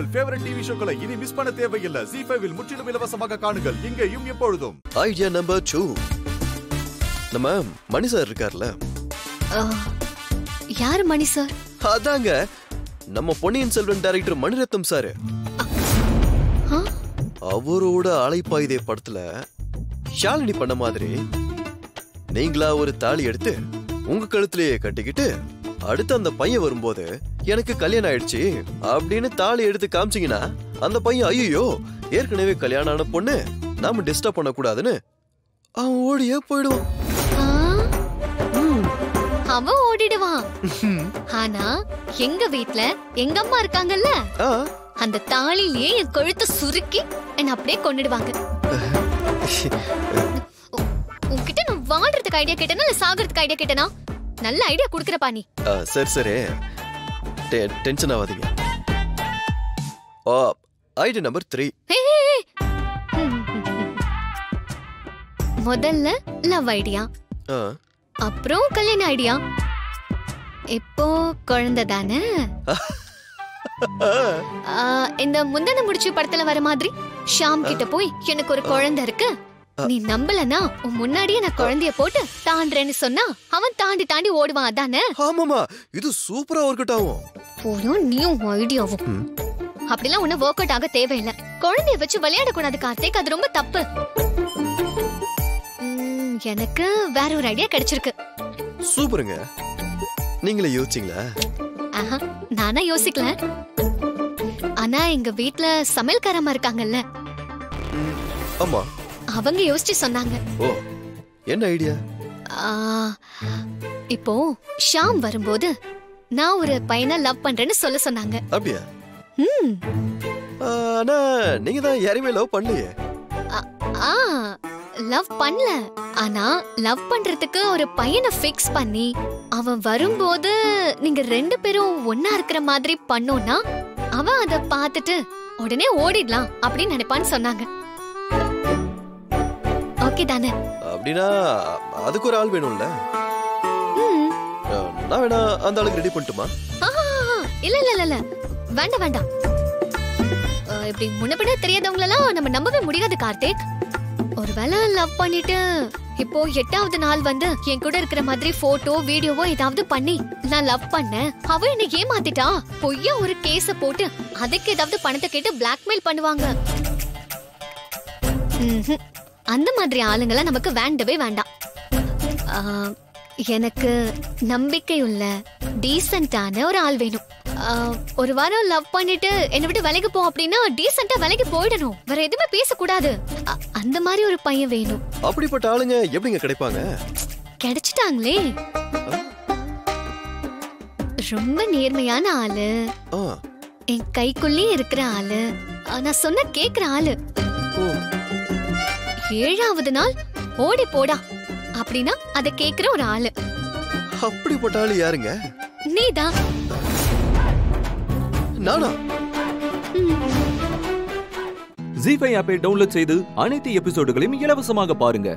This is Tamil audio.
உங்கள் ஃபேவரட் டிவி ஷோக்களை இனி மிஸ் பண்ண தேவையில்லை. Zee5 இல் முற்றிலும் இலவசமாக காணுங்கள் இங்கேயும் எப்பொழுதும். Idea number 2. நம்ம மணி சார் இருக்கார்ல. யார் மணி சார்? அதாங்க நம்ம பொன்னியின் செல்வன் டைரக்டர் மணி ரத்னம் சார். அவரோட அலைப்பாய்தே படத்துல ஷாலினி பண்ண மாதிரி நீங்களா ஒரு தாலி எடுத்து உங்க கழுத்திலேயே கட்டிக்கிட்டு அடுத்து அந்த பையன் வரும்போது எனக்கு கல்யாணம் ஆயிடுச்சு அப்படின்னு தாலி எடுத்து காமிச்சிங்கன்னா அந்த பையன் ஐயோ ஏற்கனவே கல்யாணம் ஆன பொண்ணு நாம டிஸ்டர்ப் பண்ண கூடாதுன்னு அவன் ஓடியே போயிடுவான். அவன் ஓடிடுவான். ஆனா எங்க வீட்டுல எங்க அம்மா இருக்காங்கல்ல, அந்த தாலிலேயே என் கழுத்தை சுருக்கி என்ன அப்படியே கொண்டுடுவாங்க. உன்கிட்ட நான் வாழ்றதுக்கு ஐடியா கேட்டேனா இல்ல சாகிறதுக்கு ஐடியா கேட்டேனா? நல்ல ஐடியா குடுக்குறப்பா நீ. சரி சரி டென்ஷன் ஆகாதீங்க. Idea number 3. முதல்ல லவ் ஐடியா, அப்புறம் கல்யாண ஐடியா, இப்போ குழந்தை தானே. இந்த முந்தன முடிச்சு படத்துல வர மாதிரி ஷாம் கிட்ட போய் எனக்கு ஒரு குழந்தை இருக்கு, நீ நம்பலனா உன் முன்னாடியே நான் குழந்தைய போட்டு தாண்டறேன்னு சொன்னா அவன் தாண்டி தாண்டி ஓடுவான் அதானே. ஆமாமா, இது சூப்பரா வொர்க் அவுட் ஆகும். போதும் நீயும் ஐடியாவும் அப்படிலாம் ஒண்ணு வொர்க் அவுட் ஆக தேவையில்லை. குழந்தைய வச்சு விளையாட கூடாது கார்த்திக், அது ரொம்ப தப்பு. எனக்கு வேற ஒரு ஐடியா கிடைச்சிருக்கு. சூப்பருங்க, நீங்களே யோசிச்சீங்களா? நானா யோசிக்கல, ஆனா எங்க வீட்டுல சமையல்காரமா இருக்காங்கல்ல, ஆமா அவங்க யோசிச்சு சொன்னாங்க. ஓ என்ன ஐடியா? இப்போ ஷாம் வரும்போது நான் ஒரு பையனை லவ் பண்றேன்னு சொல்ல சொன்னாங்க. அப்படியே ம், ஆனா நீங்க தான் யாரையுமே லவ் பண்ணலையே. ஆ லவ் பண்ணல, ஆனா லவ் பண்றதுக்கு ஒரு பையனை ஃபிக்ஸ் பண்ணி அவன் வரும்போது நீங்க ரெண்டு பேரும் ஒன்னா இருக்கிற மாதிரி பண்ணோம்னா அவன் அத பார்த்துட்டு உடனே ஓடிடலாம் அப்படின்னு நினைப்பான்னு சொன்னாங்க. ஓகே தானே? அப்படினா அதுக்கு ஒரு ஆள் வேணும்ல. ம், நான் வேணா அந்த ஆளுக்கு ரெடி பண்ணட்டுமா? இல்ல இல்ல இல்ல வேண்டாம் வேண்டாம், இப்படி முன்னப்பட தெரியாதவங்கள எல்லாம் நம்ம நம்பவே முடியாது கார்த்திக். ஒருவேளை லவ் பண்ணிட்டு இப்போ 8வது நாள் வந்து என் கூட இருக்கிற மாதிரி போட்டோ வீடியோவோ ஏதாவது பண்ணி நான் லவ் பண்ணேன், அவ என்ன ஏமாத்திட்டா பொய்யா ஒரு கேஸ போட்டு அதுக்கு ஏதாவது பணத்தை கேட்டு பிளாக்மெயில் பண்ணுவாங்க. அந்த மாதிரி ஆளுங்கள நமக்கு வேண்டவே வேண்டாம். எனக்கு நம்பிக்கை உள்ள டீசென்டான ஒரு ஆள் வேணும். ஒரு வாரம் லவ் பண்ணிட்டு என்னை விட்டு விலைக்கு போ அப்படின்னா டீசென்ட்டா விலைக்கு போயிடணும், வேற எதுவுமே பேசக்கூடாது. அந்த மாதிரி ஒரு பையன் வேணும். அப்படிப்பட்ட ஆளுங்க எப்படிங்க கிடைப்பாங்க? கிடைச்சிட்டாங்களே, ரொம்ப நேர்மையான ஆளு, என் கைக்குள்ளே இருக்கிற ஆளு, நான் சொன்ன கேக்குற ஆளு. 7வது நாள் ஓடி போடா அப்படின்னா அத கேக்குற ஒரு ஆளு. அப்படிப்பட்ட ஆளு யாருங்க? நீதான். Zee5 ஆப்பை டவுன்லோட் செய்து அனைத்து எபிசோடுகளையும் இலவசமாக பாருங்க.